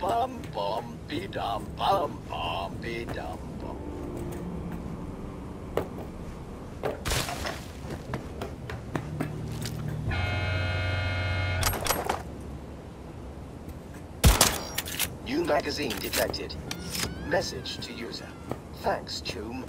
Bum bum be dum bum. New magazine detected. Message to user. Thanks, Choom.